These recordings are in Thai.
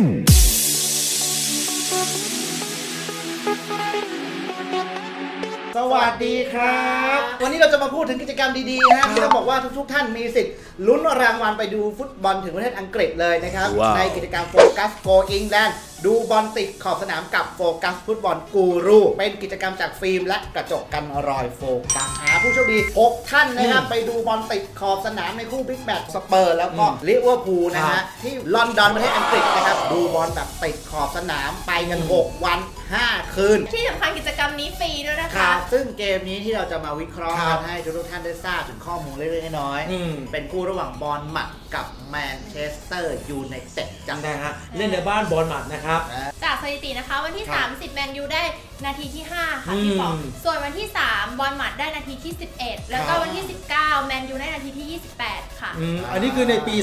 สวัสดีครับวันนี้เราจะมาพูดถึงกิจกรรมดีๆนะที่เราบอกว่าทุกๆท่านมีสิทธิ์ลุ้นรางวัลไปดูฟุตบอลถึงประเทศอังกฤษเลยนะครับในกิจกรรมโฟกัสโกอิงแลนด์ดูบอลติดขอบสนามกับโฟกัสฟุตบอลกูรูเป็นกิจกรรมจากฟิล์มและกระจกกันรอยโฟกัสหาผู้โชคดี6ท่านนะครับไปดูบอลติดขอบสนามในคู่บิ๊กแมตช์สเปอร์แล้วก็ลิเวอร์พูลนะฮะที่ลอนดอนประเทศอังกฤษนะครับดูบอลแบบติดขอบสนามไปกัน6วัน5คืนที่สำคัญกิจกรรมนี้ฟรีด้วยนะคะซึ่งเกมนี้ที่เราจะมาวิเคราะห์ให้ทุกท่านได้ทราบถึงข้อมูลเล็กๆน้อยๆเป็นคู่ระหว่างบอลหมัดกับแมนเชสเตอร์ยูไนเต็ดจำได้ฮะเล่นในบ้านบอลหมัดนะครับจากสถิตินะคะวันที่30แมนยูได้นาทีที่5ค่ะที่2ส่วนวันที่3บอลหมัดได้นาทีที่11แล้วก็วันที่19แมนยูได้นาทีที่28ค่ะอันนี้คือในปี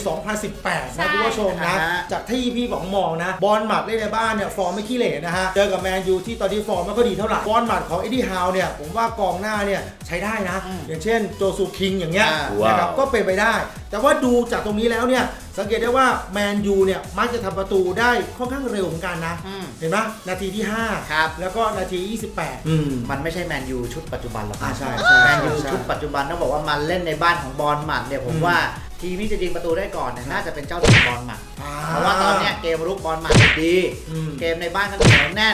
2018นะคุณผู้ชมนะจากที่พี่ป๋องมองนะบอลหมัดเล่นในบ้านเนี่ยฟอร์มไม่ขี้เหร่นะฮะเจอกับแมนยูที่ตอนนี้ฟอร์มไม่ค่อยดีเท่าไหร่บอลหมัดของเอ็ดดี้ฮาวเนี่ยผมว่ากองหน้าเนี่ยใช้ได้นะอย่างเช่นโจซูคิงอย่างเงี้ยนะครับก็เป็นไปได้แต่ว่าดูจากตรงนี้แล้วเนี่ยสังเกตได้ว่าแมนยูเนี่ยมักจะทำประตูได้ค่อนข้างเร็วเหมือนกันนะเห็นไหมนาทีที่5ครับแล้วก็นาที28มันไม่ใช่แมนยูชุดปัจจุบันหรอกใช่แมนยูชุดปัจจุบันต้องบอกว่ามันเล่นในบ้านของบอลหมัดเนี่ยผมว่าทีมที่จะยิงประตูได้ก่อนน่าจะเป็นเจ้าถิ่นบอลหมัดเพราะว่าตอนนี้เกมรุกบอลหมัดดีเกมในบ้านก็เหนียวแน่น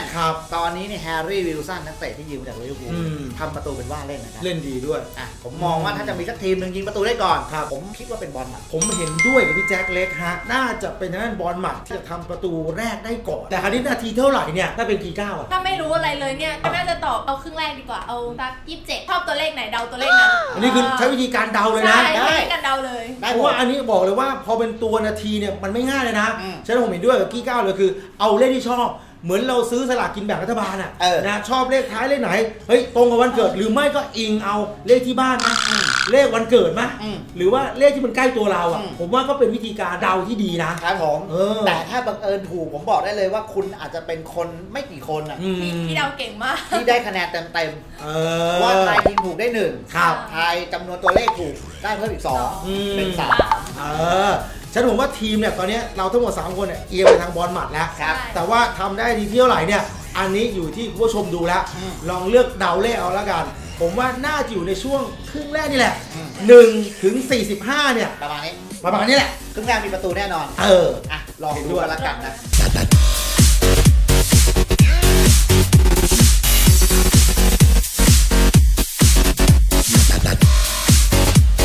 ตอนนี้เนี่ยแฮร์รี่วิลสันนักเตะที่ยืมจากลิเวอร์พูลทำประตูเป็นว่าเล่นนะครับเล่นดีด้วยผมมองว่าถ้าจะมีสักทีมหนึ่งยิงประตูได้ก่อนผมคิดว่าเป็นบอลหมัดผมเห็นด้วยกับพี่แจ็คเล็กฮะน่าจะเป็นนั่นบอลหมัดที่จะทำประตูแรกได้ก่อนแต่คราวนี้นาทีเท่าไหร่เนี่ยถ้าเป็นกี่ก้าวถ้าไม่รู้อะไรเลยเนี่ยก็น่าจะตอบเอาครึ่งแรกดีกว่าเอาสัก27ชอบตัวเลขไหนเดาตัวเลขนั้นอันนี้คือใช้วิธีการเดาเลยนะได้เพราะว่าอันนี้บอกเลยว่าพอเป็นตัวนาทีเนี่ยมันไม่ง่ายเลยนะใช่ผมเห็นด้วยกับกี้ก้าวเลยคือเอาเลขที่ชอบเหมือนเราซื้อสลากกินแบ่งรัฐบาลนะชอบเลขท้ายเลขไหนเฮ้ยตรงกับวันเกิดหรือไม่ก็อิงเอาเลขที่บ้านนะเลขวันเกิดไหมหรือว่าเลขที่มันใกล้ตัวเราอ่ะผมว่าก็เป็นวิธีการเดาที่ดีนะครับผมแต่ถ้าบังเอิญถูกผมบอกได้เลยว่าคุณอาจจะเป็นคนไม่กี่คนอ่ะที่เดาเก่งมากที่ได้คะแนนเต็มว่าทายทีมถูกได้1ทายจำนวนตัวเลขถูกได้เพิ่มอีก2เป็น3ฉันผมว่าทีมเนี่ยตอนนี้เราทั้งหมด3คนเนี่ยเอียงไปทางบอลหมัดแล้วแต่ว่าทำได้ดีเท่าไหร่เนี่ยอันนี้อยู่ที่ผู้ชมดูแล้วลองเลือกเดาเลขเอาละกันผมว่าน่าจะอยู่ในช่วงครึ่งแรกนี่แหละ1 ถึง 45เนี่ยประมาณนี้แหละครึ่งแรกมีประตูแน่นอนลองดูละกันนะ